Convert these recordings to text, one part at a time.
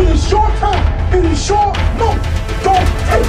It is your time. It is your moment. Go take it.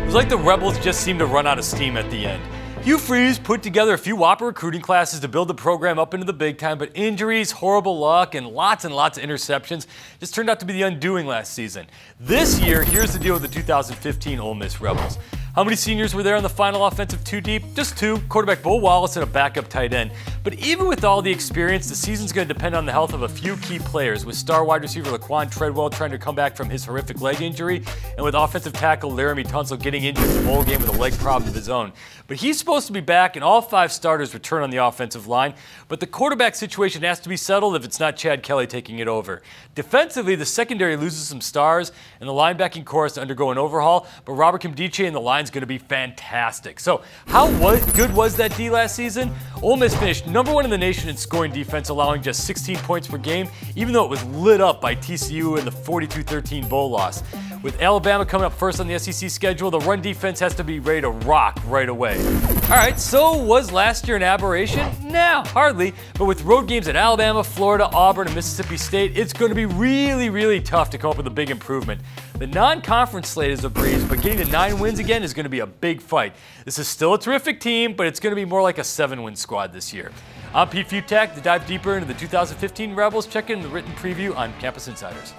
It was like the Rebels just seemed to run out of steam at the end. Hugh Freeze put together a few whopper recruiting classes to build the program up into the big time, but injuries, horrible luck, and lots of interceptions just turned out to be the undoing last season. This year, here's the deal with the 2015 Ole Miss Rebels. How many seniors were there on the final offensive two deep? Just two, quarterback Bo Wallace and a backup tight end. But even with all the experience, the season's going to depend on the health of a few key players, with star wide receiver Laquan Treadwell trying to come back from his horrific leg injury, and with offensive tackle Laramie Tunsil getting injured in the bowl game with a leg problem of his own. But he's supposed to be back, and all five starters return on the offensive line. But the quarterback situation has to be settled if it's not Chad Kelly taking it over. Defensively, the secondary loses some stars, and the linebacking core has to undergo an overhaul, but Robert Kimdiche and the line's going to be fantastic. So how good was that D last season? Ole Miss finished #1 in the nation in scoring defense, allowing just 16 points per game, even though it was lit up by TCU in the 42-13 bowl loss. With Alabama coming up first on the SEC schedule, the run defense has to be ready to rock right away. All right, so was last year an aberration? No, hardly. But with road games at Alabama, Florida, Auburn, and Mississippi State, it's going to be really, really tough to come up with a big improvement. The non-conference slate is a breeze, but getting to 9 wins again is going to be a big fight. This is still a terrific team, but it's going to be more like a 7-win squad this year. I'm Pete Fiutak. To dive deeper into the 2015 Rebels, check in the written preview on Campus Insiders.